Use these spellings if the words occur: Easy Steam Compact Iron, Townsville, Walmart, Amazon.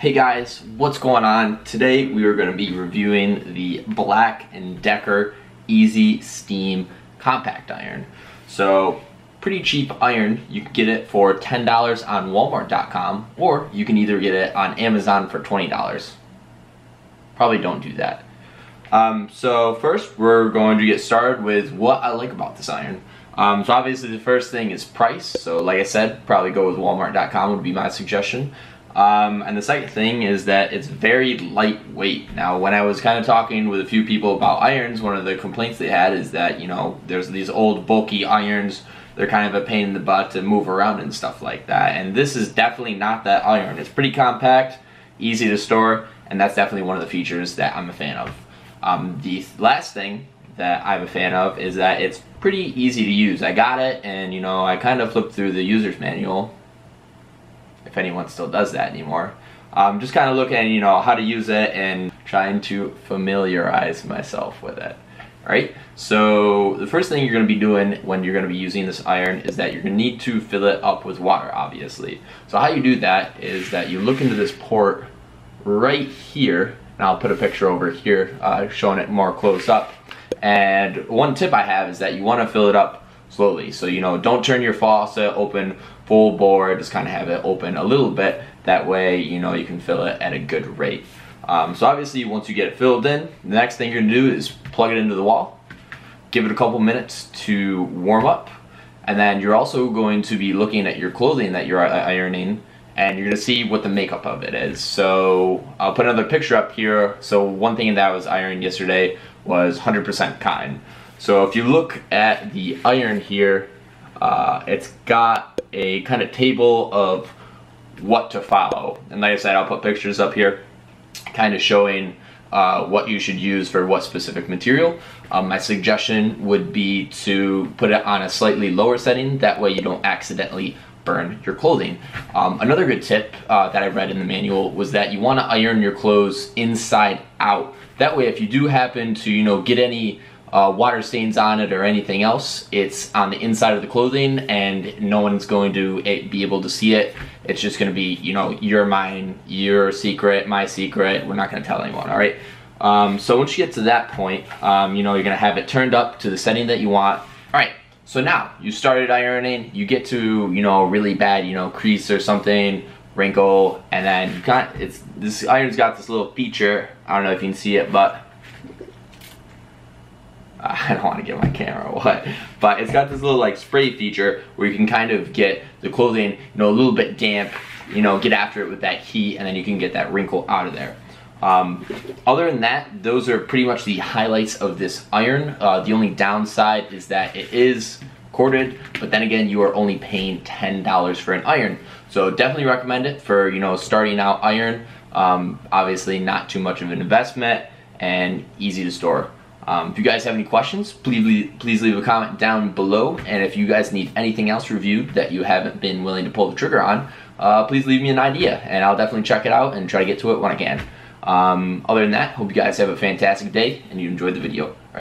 Hey guys, what's going on? Today we are going to be reviewing the Black & Decker Easy Steam Compact Iron. So, pretty cheap iron. You can get it for $10 on Walmart.com, or you can either get it on Amazon for $20. Probably don't do that. So first we're going to get started with what I like about this iron. So obviously the first thing is price. So like I said, probably go with Walmart.com would be my suggestion. And the second thing is that it's very lightweight. Now, when I was kind of talking with a few people about irons, one of the complaints they had is that, you know, there's these old bulky irons, they're kind of a pain in the butt to move around and stuff like that. And this is definitely not that iron. It's pretty compact, easy to store, and that's definitely one of the features that I'm a fan of. The last thing that I'm a fan of is that it's pretty easy to use. I got it, and you know, I kind of flipped through the user's manual, if anyone still does that anymore. Just kind of looking, you know, how to use it and trying to familiarize myself with it. Alright, so the first thing you're going to be doing when you're going to be using this iron is that you're going to need to fill it up with water, obviously. So how you do that is that you look into this port right here, and I'll put a picture over here showing it more close up. And one tip I have is that you want to fill it up slowly. So, you know, don't turn your faucet open full bore, just kind of have it open a little bit. That way, you know, you can fill it at a good rate. So obviously, once you get it filled in, the next thing you're gonna do is plug it into the wall, give it a couple minutes to warm up, and then you're also going to be looking at your clothing that you're ironing, and you're gonna see what the makeup of it is. So I'll put another picture up here. So one thing that I was ironing yesterday was 100% cotton. So if you look at the iron here, it's got a kind of table of what to follow. And like I said, I'll put pictures up here kind of showing what you should use for what specific material. My suggestion would be to put it on a slightly lower setting, that way you don't accidentally burn your clothing. Another good tip that I read in the manual was that you want to iron your clothes inside out. That way if you do happen to, you know, get any water stains on it or anything else, it's on the inside of the clothing and no one's going to be able to see it. It's just gonna be, you know, you're mine, your secret, my secret, we're not gonna tell anyone, all right? So once you get to that point, you know, you're gonna have it turned up to the setting that you want. All right, so now you started ironing, you get to, you know, a really bad, you know, crease or something, wrinkle, and then you got, this iron's got this little feature, I don't know if you can see it, but I don't want to get my camera wet, but it's got this little like spray feature where you can kind of get the clothing, you know, a little bit damp, you know, get after it with that heat, and then you can get that wrinkle out of there. Other than that, those are pretty much the highlights of this iron. The only downside is that it is corded, but then again, you are only paying $10 for an iron. So definitely recommend it for, you know, starting out iron. Obviously not too much of an investment and easy to store. If you guys have any questions, please leave a comment down below. And if you guys need anything else reviewed that you haven't been willing to pull the trigger on, please leave me an idea and I'll definitely check it out and try to get to it when I can. Other than that, hope you guys have a fantastic day and you enjoyed the video.